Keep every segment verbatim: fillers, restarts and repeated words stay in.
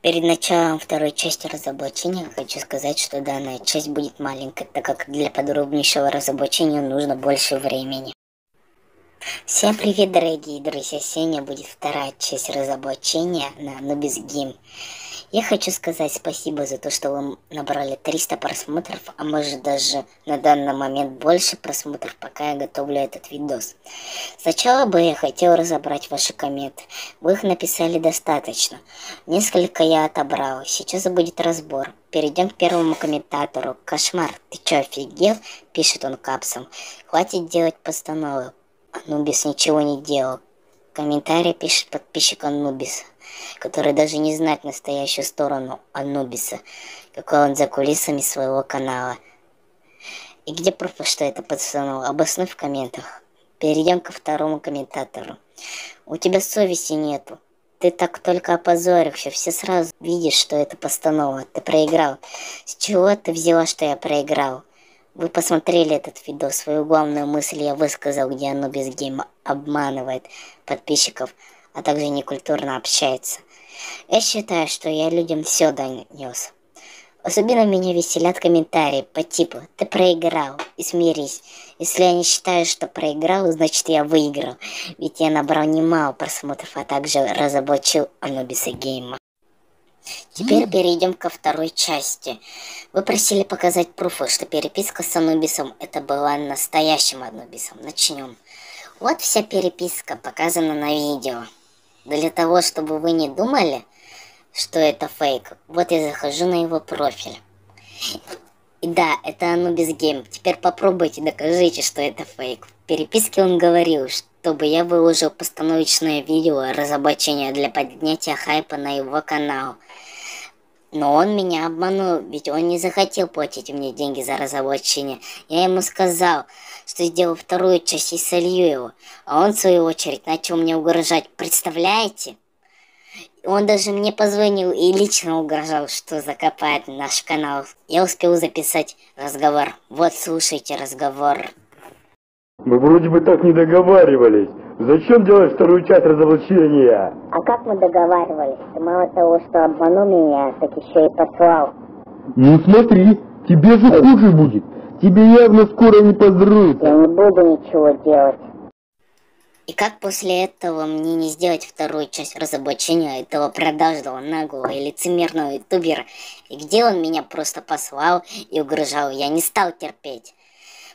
Перед началом второй части разоблачения хочу сказать, что данная часть будет маленькой, так как для подробнейшего разоблачения нужно больше времени. Всем привет, дорогие друзья! Сегодня будет вторая часть разоблачения на Anubis Game. Я хочу сказать спасибо за то, что вы набрали триста просмотров, а может даже на данный момент больше просмотров, пока я готовлю этот видос. Сначала бы я хотел разобрать ваши комменты. Вы их написали достаточно. Несколько я отобрал. Сейчас будет разбор. Перейдем к первому комментатору. Кошмар, ты чё, офигел? Пишет он капсом. Хватит делать постановы. Анубис ничего не делал. Комментарий пишет подписчик Анубис, который даже не знает настоящую сторону Анубиса, какой он за кулисами своего канала. И где профа, что это пацанул? Обоснуй в комментах. Перейдем ко второму комментатору. У тебя совести нету. Ты так только опозоришься, все сразу видишь, что это постанова. Ты проиграл. С чего ты взяла, что я проиграл? Вы посмотрели этот видос, свою главную мысль я высказал, где Anubis Game обманывает подписчиков, а также некультурно общается. Я считаю, что я людям все донес. Особенно меня веселят комментарии по типу «ты проиграл» и «смирись». Если я не считаю, что проиграл, значит я выиграл, ведь я набрал немало просмотров, а также разоблачил Anubis Game. Теперь перейдем ко второй части. Вы просили показать пруфы, что переписка с Анубисом это была настоящим Анубисом. Начнем. Вот вся переписка показана на видео. Для того, чтобы вы не думали, что это фейк, вот я захожу на его профиль. И да, это Anubis Game. Теперь попробуйте, докажите, что это фейк. В переписке он говорил, что... чтобы я выложил постановочное видео разоблачение для поднятия хайпа на его канал. Но он меня обманул, ведь он не захотел платить мне деньги за разоблачение. Я ему сказал, что сделаю вторую часть и солью его. А он, в свою очередь, начал мне угрожать. Представляете? Он даже мне позвонил и лично угрожал, что закопает наш канал. Я успел записать разговор. Вот, слушайте разговор. Мы вроде бы так не договаривались. Зачем делать вторую часть разоблачения? А как мы договаривались? Ты мало того, что обманул меня, так еще и послал. Ну смотри, тебе же хуже будет. Тебе явно скоро не поздоровится. Я не буду ничего делать. И как после этого мне не сделать вторую часть разоблачения этого продажного, наглого и лицемерного ютубера? И где он меня просто послал и угрожал? Я не стал терпеть.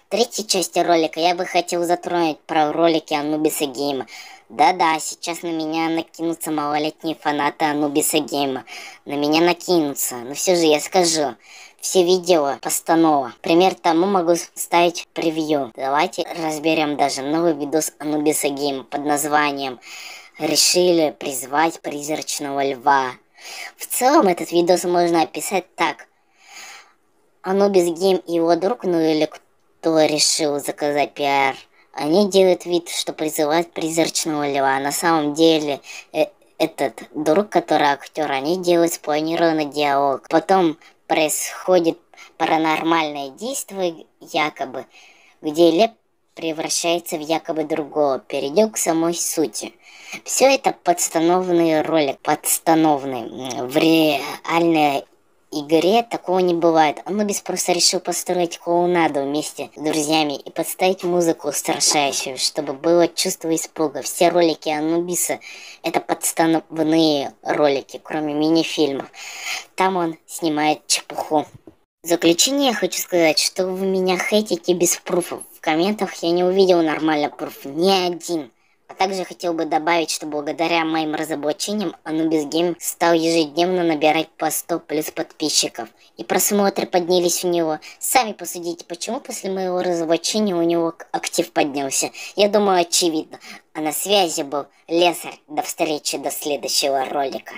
В третьей части ролика я бы хотел затронуть про ролики Анубиса Гейма. Да-да, сейчас на меня накинутся малолетние фанаты Анубиса Гейма. На меня накинутся, но все же я скажу. Все видео постанова. Пример тому могу ставить превью. Давайте разберем даже новый видос Анубиса Гейма под названием «Решили призвать призрачного льва». В целом этот видос можно описать так. Анубис Гейм и его друг, ну или кто кто решил заказать пиар. Они делают вид, что призывают призрачного льва. На самом деле, э этот друг, который актер, они делают спланированный диалог. Потом происходит паранормальное действие, якобы, где лев превращается в якобы другого. Перейдем к самой сути. Все это подстановный ролик, подстановный. В реальной игре такого не бывает. Анубис просто решил построить клоунаду вместе с друзьями и подставить музыку устрашающую, чтобы было чувство испуга. Все ролики Анубиса это подставные ролики, кроме мини-фильмов. Там он снимает чепуху. В заключение я хочу сказать, что вы меня хейтите без пруфов. В комментах я не увидел нормально пруф. Ни один. А также хотел бы добавить, что благодаря моим разоблачениям Anubis Game стал ежедневно набирать по сто плюс подписчиков. И просмотры поднялись у него. Сами посудите, почему после моего разоблачения у него актив поднялся. Я думаю, очевидно. А на связи был Лесарь. До встречи, до следующего ролика.